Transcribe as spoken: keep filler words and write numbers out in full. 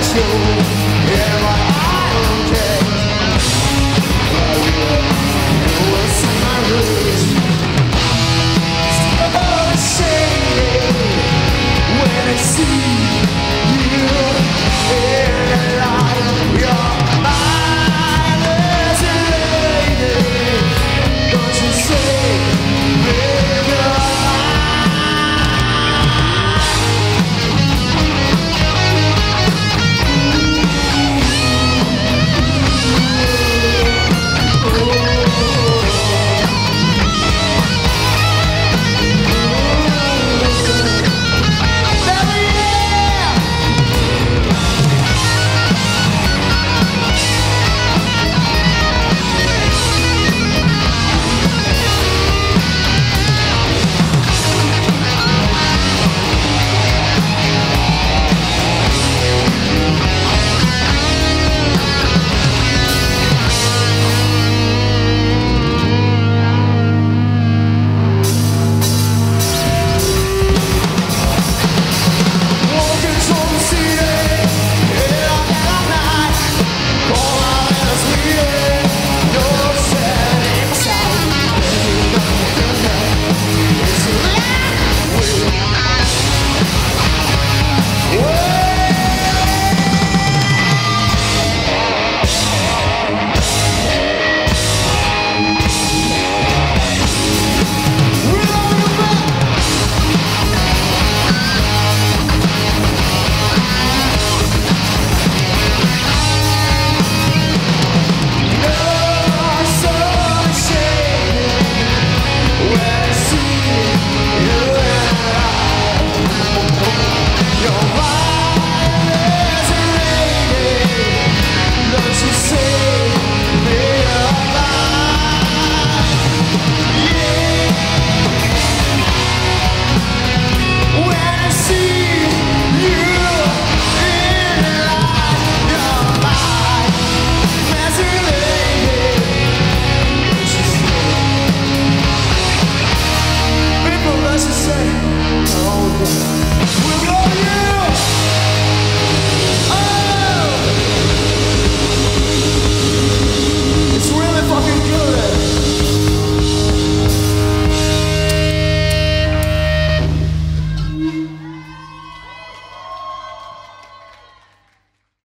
show. Yeah.